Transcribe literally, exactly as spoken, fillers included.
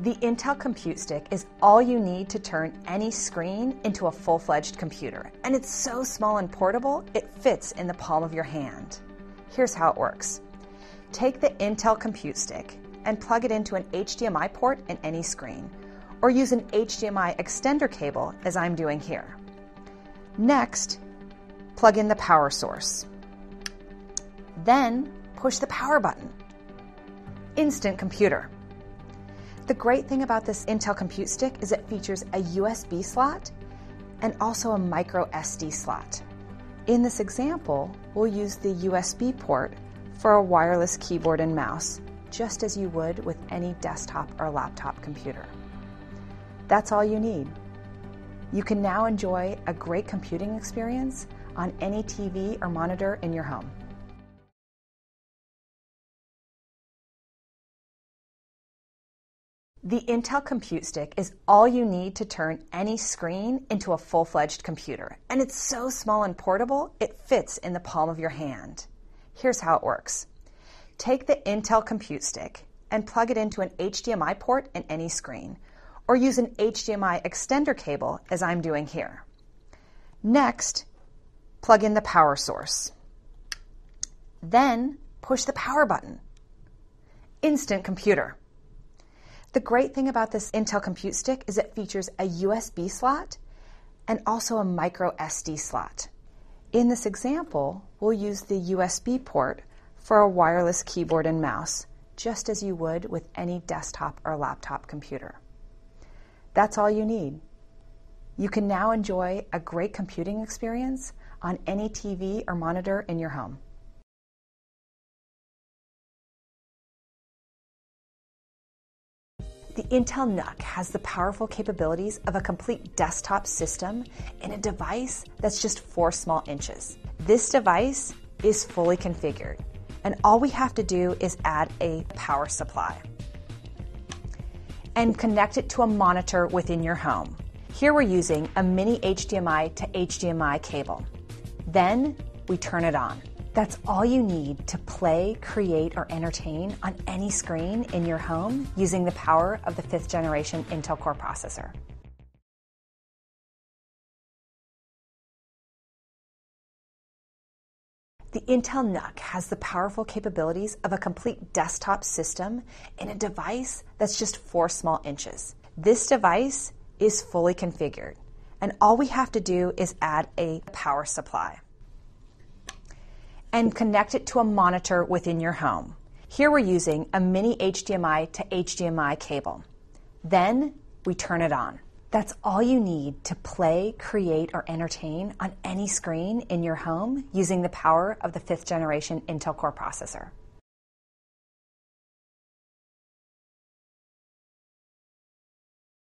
The Intel Compute Stick is all you need to turn any screen into a full-fledged computer, and it's so small and portable, it fits in the palm of your hand. Here's how it works. Take the Intel Compute Stick and plug it into an H D M I port in any screen, or use an H D M I extender cable as I'm doing here. Next, plug in the power source. Then push the power button. Instant computer. The great thing about this Intel Compute Stick is it features a U S B slot and also a micro S D slot. In this example, we'll use the U S B port for a wireless keyboard and mouse, just as you would with any desktop or laptop computer. That's all you need. You can now enjoy a great computing experience on any T V or monitor in your home. The Intel Compute Stick is all you need to turn any screen into a full-fledged computer, and it's so small and portable, it fits in the palm of your hand. Here's how it works. Take the Intel Compute Stick and plug it into an H D M I port in any screen, or use an H D M I extender cable as I'm doing here. Next, plug in the power source. Then push the power button. Instant computer. The great thing about this Intel Compute Stick is it features a U S B slot and also a micro S D slot. In this example, we'll use the U S B port for a wireless keyboard and mouse, just as you would with any desktop or laptop computer. That's all you need. You can now enjoy a great computing experience on any T V or monitor in your home. The Intel N U C has the powerful capabilities of a complete desktop system in a device that's just four small inches. This device is fully configured, and all we have to do is add a power supply and connect it to a monitor within your home. Here we're using a mini H D M I to H D M I cable. Then we turn it on. That's all you need to play, create, or entertain on any screen in your home using the power of the fifth generation Intel Core processor. The Intel N U C has the powerful capabilities of a complete desktop system in a device that's just four small inches. This device is fully configured, and all we have to do is add a power supply and connect it to a monitor within your home. Here we're using a mini H D M I to H D M I cable. Then we turn it on. That's all you need to play, create, or entertain on any screen in your home using the power of the fifth generation Intel Core processor.